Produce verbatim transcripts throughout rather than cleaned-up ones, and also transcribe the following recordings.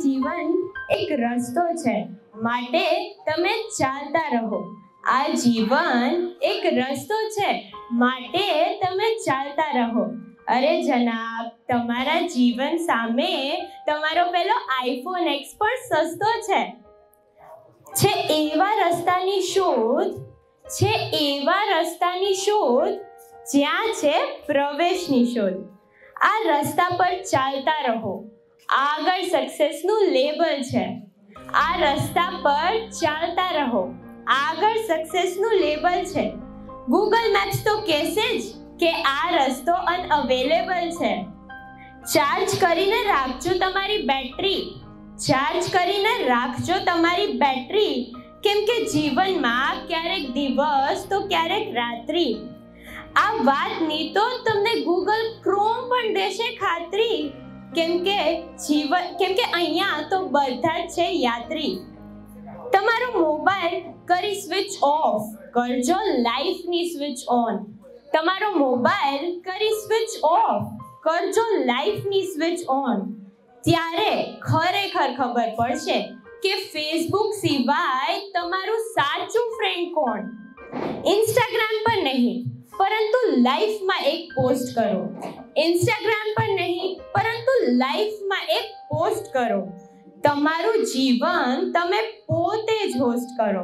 जीवन एक रस्तो छे माटे तमे चालता रहो। आ जीवन एक रस्तो छे माटे तमे चालता रहो। अरे जनाब, तमारा जीवन सामे तमारो पेलो आईफोन एक्स पर सस्तो छे। छे एवा रस्तानी शोध छे एवा रस्तानी शोध ज्यां छे प्रवेशनी शोध। आ रस्ता पर चालता रहो। आगर सक्सेस नु लेबल छे। आ रस्ता पर चालता रहो। आगर सक्सेस नु लेबल छे। गूगल मैप्स तो कहेशे ज के आ रस्तो अनअवेलेबल छे। चार्ज करीने राखजो तमारी बेटरी। चार्ज करीने राखजो तमारी बेटरी केम के जीवन में क्यारेक दिवस तो क्यारेक रात्रि। आ बात नहीं तो तुमने गूगल क्रोम पर देशे खातरी केम के जीवन केम के अहिया तो बधा छे यात्री। तमारो मोबाइल करी स्विच ऑफ करजो लाइफ नी स्विच ऑन। तमारो मोबाइल करी स्विच ऑफ करजो लाइफ नी स्विच ऑन। त्यारे खरेखर खबर पड़शे के फेसबुक सिवाय तमारो साचो फ्रेंड कौन। इंस्टाग्राम पर नहीं परंतु लाइफ में एक पोस्ट करो। इंस्टाग्राम पर नहीं परंतु लाइफ में एक पोस्ट करो। तमारू जीवन तमे पोते ज होस्ट करो।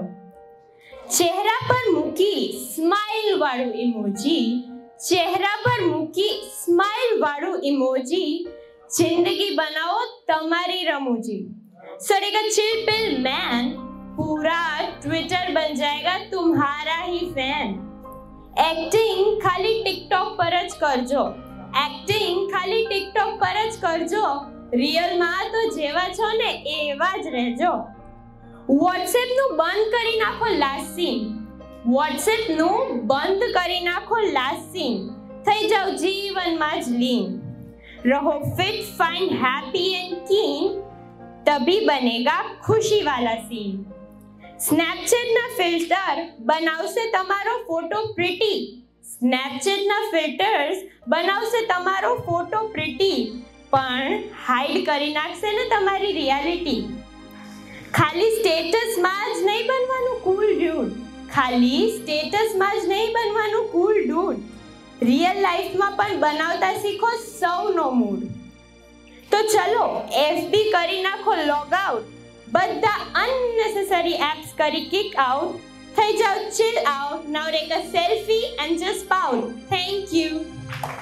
चेहरा पर मुकी स्माइल वालू इमोजी। चेहरा पर मुकी स्माइल वालू इमोजी। जिंदगी बनाओ तमारी रमूजी। सड़ेगा चिल पिल मैन, पूरा ट्विटर बन जाएगा तुम्हारा ही फैन। एक्टिंग खाली टिकटॉक पर ज करजो। एक्टिंग खाली टिकटॉक पर ज करजो। रियल में तो जेवा छो ने एवा ज रहजो। WhatsApp नु बंद करी नाखो लास्ट सीन। WhatsApp नु बंद करी नाखो लास्ट सीन। थई जाओ जीवन में ज लीन। रहो फिट फाइन हैप्पी एंड कीन, तभी बनेगा खुशी वाला सीन। स्नैपचैट ना फिल्टर बनावशे तमारो फोटो प्रिटी। स्नैपचैट ना फिल्टर्स बनावशे तमारो फोटो प्रिटी, पण हाइड करी नाखशे ने तमारी रियालिटी। खाली स्टेटस मां ज नहीं बनवानु कूल डूड। खाली स्टेटस मां ज नहीं बनवानु कूल डूड। रियल लाइफ में पण बनावता सीखो सौनो मूड। तो चलो एफबी करी नाखो लॉग आउट। બધા unnecessary apps કરી kick out. થઈ જાઓ chill out. Now take a selfie and just pout. Thank you.